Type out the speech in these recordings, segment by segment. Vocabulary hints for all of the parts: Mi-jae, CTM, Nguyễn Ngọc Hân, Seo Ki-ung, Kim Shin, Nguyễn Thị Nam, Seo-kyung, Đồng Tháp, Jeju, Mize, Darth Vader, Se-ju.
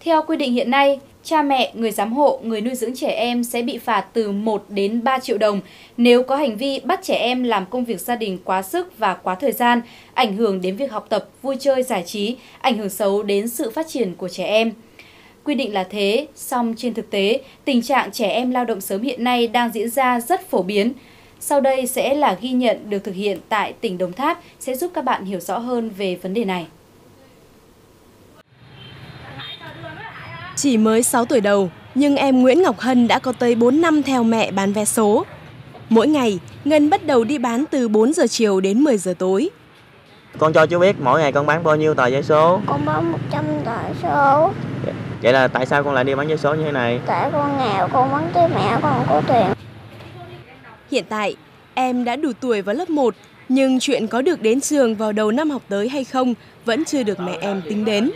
Theo quy định hiện nay, cha mẹ, người giám hộ, người nuôi dưỡng trẻ em sẽ bị phạt từ 1 đến 3 triệu đồng nếu có hành vi bắt trẻ em làm công việc gia đình quá sức và quá thời gian, ảnh hưởng đến việc học tập, vui chơi, giải trí, ảnh hưởng xấu đến sự phát triển của trẻ em. Quy định là thế, song trên thực tế, tình trạng trẻ em lao động sớm hiện nay đang diễn ra rất phổ biến. Sau đây sẽ là ghi nhận được thực hiện tại tỉnh Đồng Tháp sẽ giúp các bạn hiểu rõ hơn về vấn đề này. Chỉ mới 6 tuổi đầu, nhưng em Nguyễn Ngọc Hân đã có tới 4 năm theo mẹ bán vé số. Mỗi ngày, Ngân bắt đầu đi bán từ 4 giờ chiều đến 10 giờ tối. Con cho chú biết mỗi ngày con bán bao nhiêu tờ vé số? Con bán 100 tờ số. Vậy là tại sao con lại đi bán vé số như thế này? Tại con nghèo, con bán tới mẹ con có tiền. Hiện tại, em đã đủ tuổi vào lớp 1, nhưng chuyện có được đến trường vào đầu năm học tới hay không vẫn chưa được mẹ em tính đến.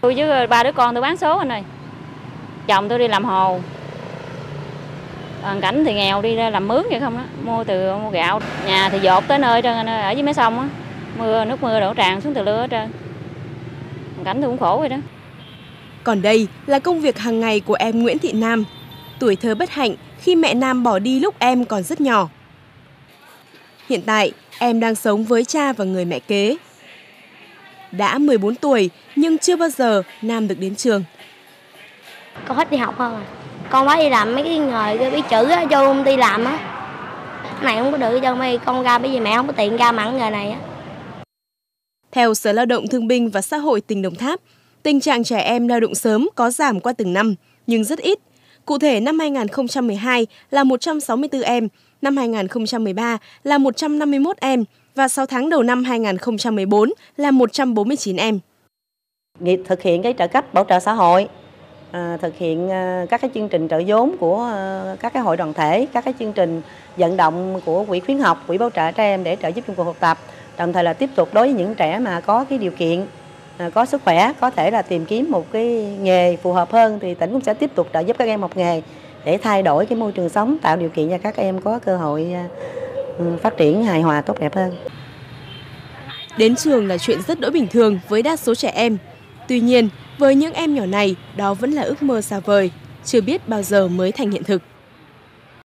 Tôi với ba đứa con tôi bán số anh ơi. Chồng tôi đi làm hồ. Hoàn cảnh thì nghèo đi làm mướn vậy không đó, mua gạo, nhà thì dột tới nơi trơn anh ơi, ở dưới mé sông á. Mưa nước mưa đổ tràn xuống từ lưa hết trơn. Hoàn cảnh tôi cũng khổ vậy đó. Còn đây là công việc hàng ngày của em Nguyễn Thị Nam. Tuổi thơ bất hạnh khi mẹ Nam bỏ đi lúc em còn rất nhỏ. Hiện tại, em đang sống với cha và người mẹ kế. Đã 14 tuổi nhưng chưa bao giờ Nam được đến trường. Con thích đi học hơn à. Con mới đi làm mấy cái nghề biết chữ á, vô công ty làm á. Này không có được cho mấy con ra bởi vì mẹ không có tiền ra mặn nghề này á. Theo Sở Lao động Thương binh và Xã hội tỉnh Đồng Tháp, tình trạng trẻ em lao động sớm có giảm qua từng năm nhưng rất ít. Cụ thể năm 2012 là 164 em, năm 2013 là 151 em và 6 tháng đầu năm 2014 là 149 em. Việc thực hiện cái trợ cấp bảo trợ xã hội, thực hiện các cái chương trình trợ vốn của các cái hội đoàn thể, các cái chương trình vận động của quỹ khuyến học, quỹ bảo trợ trẻ em để trợ giúp trong cuộc học tập. Đồng thời là tiếp tục đối với những trẻ mà có cái điều kiện, có sức khỏe, có thể là tìm kiếm một cái nghề phù hợp hơn thì tỉnh cũng sẽ tiếp tục trợ giúp các em học nghề để thay đổi cái môi trường sống, tạo điều kiện cho các em có cơ hội phát triển hài hòa tốt đẹp hơn. Đến trường là chuyện rất đỗi bình thường với đa số trẻ em. Tuy nhiên, với những em nhỏ này, đó vẫn là ước mơ xa vời, chưa biết bao giờ mới thành hiện thực.